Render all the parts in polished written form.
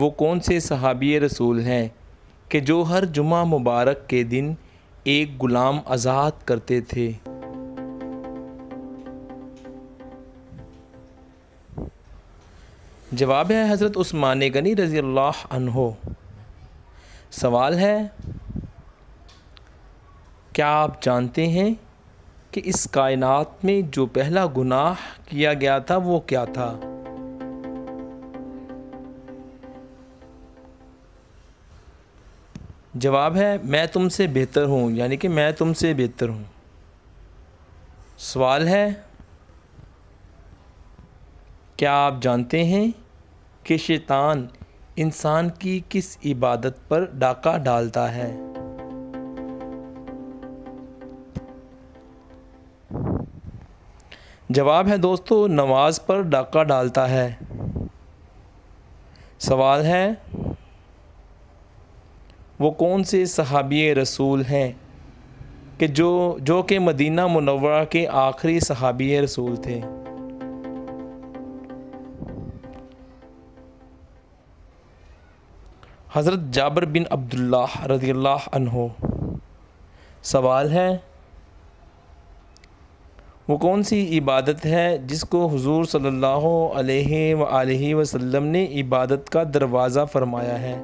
वो कौन से सहाबी रसूल हैं कि जो हर जुमा मुबारक के दिन एक ग़ुलाम आज़ाद करते थे। जवाब है हज़रत उस्मान गनी रज़ी अल्लाह अन्हो। सवाल है, क्या आप जानते हैं कि इस कायनात में जो पहला गुनाह किया गया था वो क्या था? जवाब है, मैं तुमसे बेहतर हूँ, यानी कि मैं तुमसे बेहतर हूँ। सवाल है, क्या आप जानते हैं कि शैतान इंसान की किस इबादत पर डाका डालता है? जवाब है दोस्तों, नमाज पर डाका डालता है। सवाल है, वो कौन से सहाबी रसूल हैं कि जो के मदीना मुनव्वरा के आखिरी सहाबी रसूल थे? हज़रत जाबर बिन अब्दुल्ला रज़ियल्लाह अन्हो। सवाल है, वो कौन सी इबादत है जिसको हुज़ूर सल्लल्लाहु अलैहि वसल्लम ने इबादत का दरवाज़ा फरमाया है?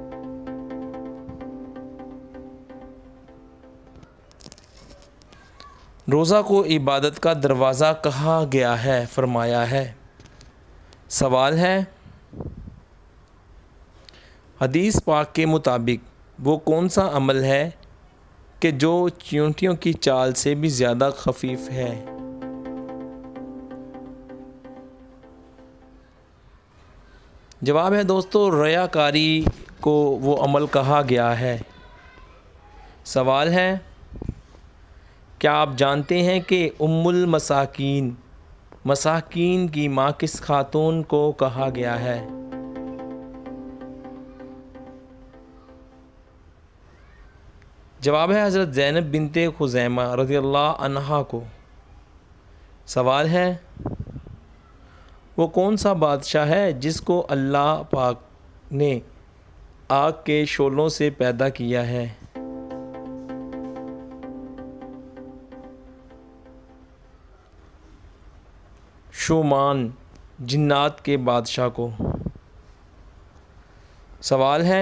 रोज़ा को इबादत का दरवाज़ा कहा गया है, फरमाया है। सवाल है, हदीस पाक के मुताबिक वो कौन सा अमल है कि जो चींटियों की चाल से भी ज़्यादा खफीफ है? जवाब है दोस्तों, रियाकारी को वो अमल कहा गया है। सवाल है, क्या आप जानते हैं कि उम्मुल मसाकीन, मसाकीन की माँ किस खातून को कहा गया है? जवाब है, हज़रत ज़ैनब बिनते खुज़ेमा रज़ियल्लाह अन्हा को। सवाल है, वो कौन सा बादशाह है जिसको अल्लाह पाक ने आग के शोलों से पैदा किया है? शुमान, जिन्नात के बादशाह को। सवाल है,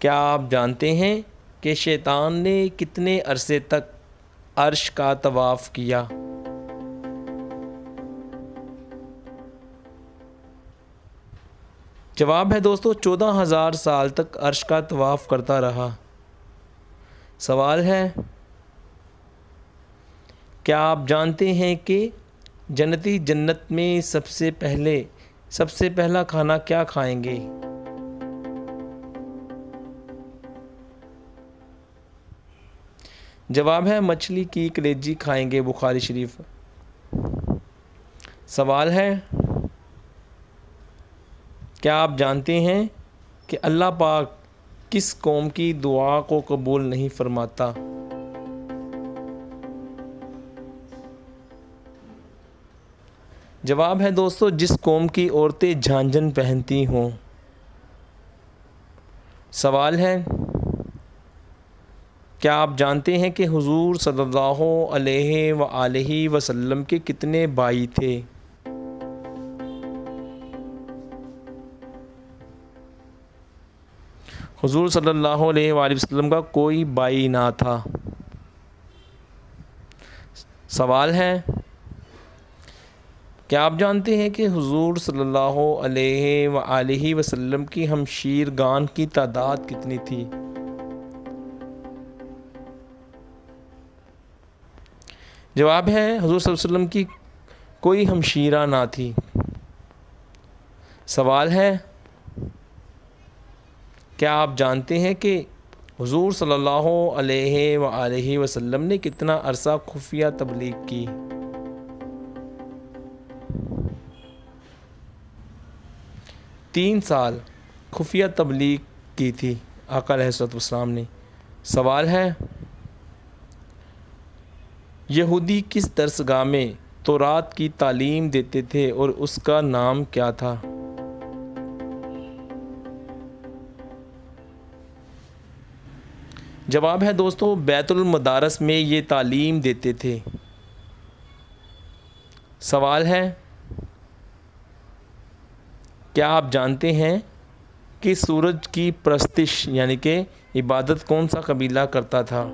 क्या आप जानते हैं कि शैतान ने कितने अरसे तक अर्श का तवाफ़ किया? जवाब है दोस्तों, 14,000 साल तक अर्श का तवाफ़ करता रहा। सवाल है, क्या आप जानते हैं कि जन्नती जन्नत में सबसे पहला खाना क्या खाएंगे? जवाब है, मछली की कलेजी खाएंगे, बुखारी शरीफ। सवाल है, क्या आप जानते हैं कि अल्लाह पाक किस कौम की दुआ को कबूल नहीं फरमाता? जवाब है दोस्तों, जिस कौम की औरतें झांझन पहनती हों। सवाल है, क्या आप जानते हैं कि हुज़ूर सल्लल्लाहु अलैहि वसल्लम के कितने भाई थे? हुज़ूर सल्लल्लाहु अलैहि वसल्लम का कोई भाई ना था। सवाल है, क्या आप जानते हैं कि हुज़ूर सल्लल्लाहु अलैहि वसल्लम की हमशीरगान की तादाद कितनी थी? जवाब है, हुज़ूर सल्लल्लाहु अलैहि वसल्लम की कोई हमशीरा ना थी। सवाल है, क्या आप जानते हैं कि हुज़ूर सल्लल्लाहु अलैहि वसल्लम ने कितना अरसा खुफिया तबलीग की? तीन साल खुफिया तबलीग की थी आका अलैहिस्सलाम ने। सवाल है, यहूदी किस दरसगाह में तौरात की तालीम देते थे और उसका नाम क्या था? जवाब है दोस्तों, बैतुल मदारस में ये तालीम देते थे। सवाल है, क्या आप जानते हैं कि सूरज की परस्तिश यानी कि इबादत कौन सा कबीला करता था?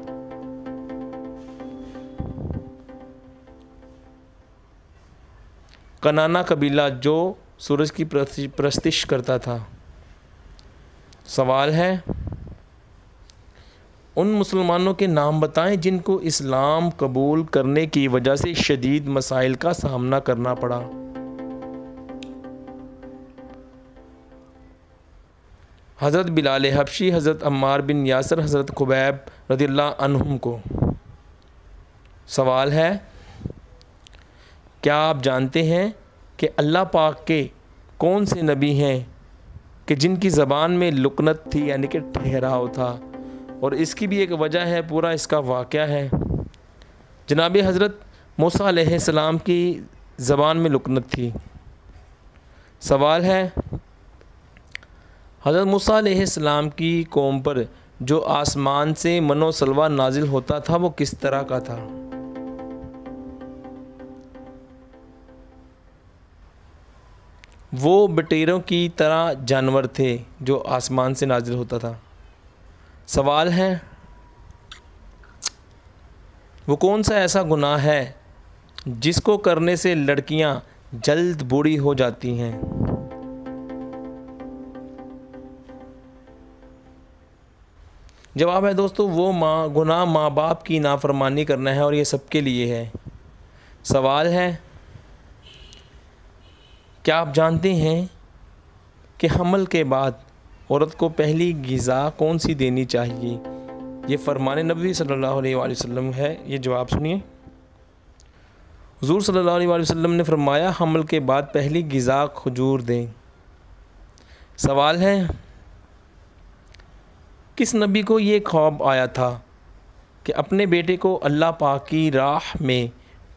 कनाना कबीला जो सूरज की परस्तिश करता था। सवाल है, उन मुसलमानों के नाम बताएं जिनको इस्लाम कबूल करने की वजह से शदीद मसाइल का सामना करना पड़ा। हज़रत बिलाल हबशी, हज़रत अम्मा बिन यासर, हज़रत खुबैब रदियल्लाहु अन्हुम को। सवाल है, क्या आप जानते हैं कि अल्लाह पाक के कौन से नबी हैं कि जिनकी ज़बान में लुकनत थी यानी कि ठहराव था, और इसकी भी एक वजह है, पूरा इसका वाक़या है। जनाब हज़रत मूसा अलैहिस्सलाम की ज़बान में लुकनत थी। सवाल है, हज़रत मूसा अलैहिस्सलाम की कौम पर जो आसमान से मनो सलवा नाजिल होता था वो किस तरह का था? वो बटेरों की तरह जानवर थे जो आसमान से नाजिल होता था। सवाल है, वो कौन सा ऐसा गुनाह है जिसको करने से लड़कियां जल्द बूढ़ी हो जाती हैं? जवाब है दोस्तों, वो गुनाह माँ बाप की नाफरमानी करना है, और ये सबके लिए है। सवाल है, क्या आप जानते हैं कि हमल के बाद औरत को पहली ग़िज़ा कौन सी देनी चाहिए? ये फ़रमान नबी सल्लल्लाहु अलैहि वसल्लम है। ये जवाब सुनिए, हुज़ूर सल्लल्लाहु अलैहि वसल्लम ने फरमाया, हमल के बाद पहली ग़िज़ा खजूर दें। सवाल है, किस नबी को ये ख्वाब आया था कि अपने बेटे को अल्लाह पाक की राह में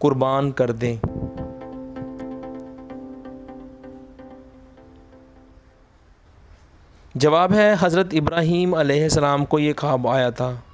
कुर्बान कर दें? जवाब है, हज़रत इब्राहीम अलैहिस्सलाम को ये ख्वाब आया था।